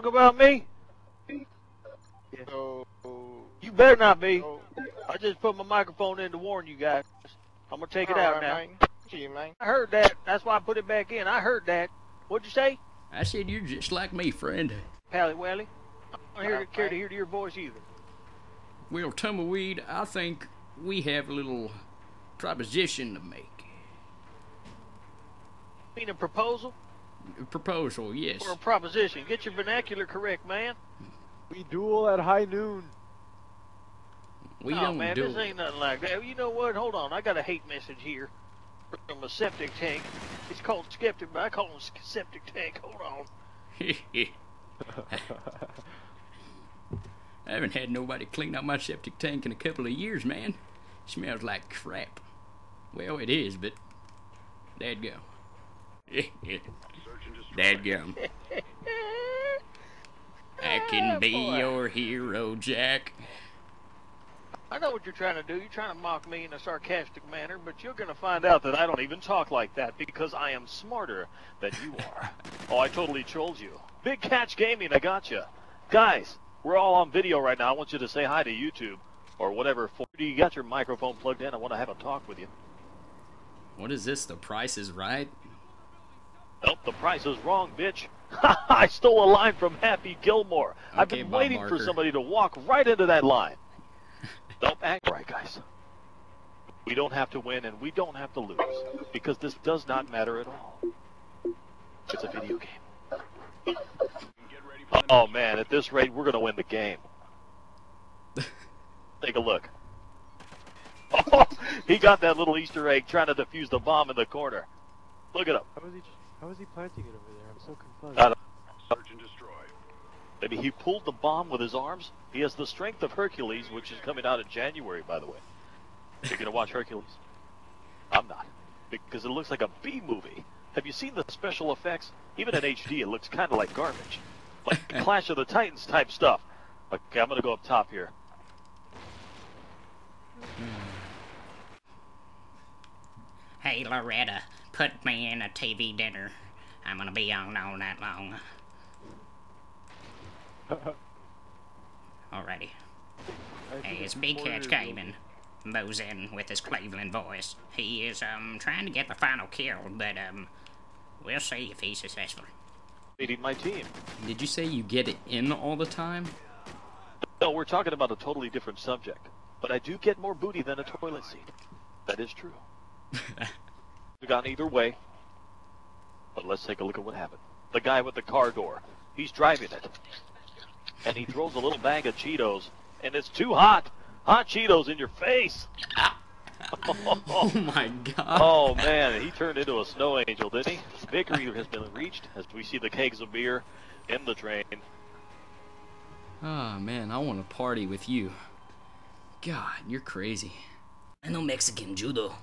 talk about me? Yeah. So, you better not be. So, I just put my microphone in to warn you guys. I'm gonna take it out now. Man. Gee, man. I heard that. That's why I put it back in. I heard that. What'd you say? I said you're just like me, friend. Pally Wally. I don't care to hear your voice either. Well, Tumbleweed, I think we have a little proposition to make. You mean a proposal? A proposal, yes. Or a proposition. Get your vernacular correct, man. We duel at high noon. We don't man, duel. This ain't nothing like that. You know what? Hold on. I got a hate message here from a septic tank. It's called Skeptic, but I call him Septic Tank. Hold on. I haven't had nobody clean up my septic tank in a couple of years, man. It smells like crap. Well, it is, but that'd go. Dadgum. I can be your hero, Jack. I know what you're trying to do. You're trying to mock me in a sarcastic manner, but you're going to find out that I don't even talk like that because I am smarter than you are. Oh, I totally trolled you. Big Catch Gaming, I gotcha. Guys, we're all on video right now. I want you to say hi to YouTube or whatever. You got your microphone plugged in. I want to have a talk with you. What is this? The Price is Right? Nope, The Price is Wrong, bitch. I stole a line from Happy Gilmore. Okay, I've been waiting for somebody to walk right into that line. Don't act right, guys. We don't have to win and we don't have to lose because this does not matter at all. It's a video game. Oh man, at this rate, we're gonna win the game. Take a look. Oh, he got that little Easter egg trying to defuse the bomb in the corner. Look at him. How is he planting it over there? I'm so confused. Search and destroy. Maybe he pulled the bomb with his arms. He has the strength of Hercules, which is coming out in January, by the way. You're gonna watch Hercules? I'm not, because it looks like a B movie. Have you seen the special effects? Even in HD, it looks kind of like garbage, like Clash of the Titans type stuff. Okay, I'm gonna go up top here. Hey, Loretta, put me in a TV dinner. I'm gonna be on all night long. Alrighty. Hey, it's Big Catch Gaming. Mo's in with his Cleveland voice. He is trying to get the final kill, but we'll see if he's successful. Leading my team. Did you say you get it in all the time? No, we're talking about a totally different subject. But I do get more booty than a toilet seat. That is true. We've gone either way. But let's take a look at what happened. The guy with the car door. He's driving it. And he throws a little bag of Cheetos, and it's too hot. Hot Cheetos in your face. Oh my God. Oh man, he turned into a snow angel, didn't he? Victory has been reached as we see the kegs of beer in the train. Oh man, I want to party with you. God, you're crazy. I know Mexican judo.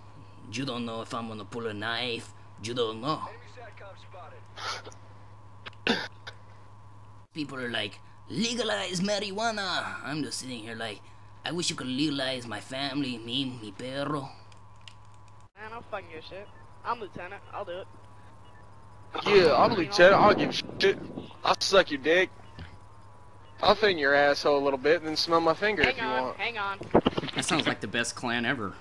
You don't know if I'm gonna pull a knife. You don't know. People are like, legalize marijuana. I'm just sitting here like, I wish you could legalize my family, me, mi perro. Man, I'll fucking your shit. I'm lieutenant, I'll do it. Yeah, I'm lieutenant, I'll give shit. I'll suck your dick. I'll thin your asshole a little bit and then smell my finger if you want. Hang on. That sounds like the best clan ever.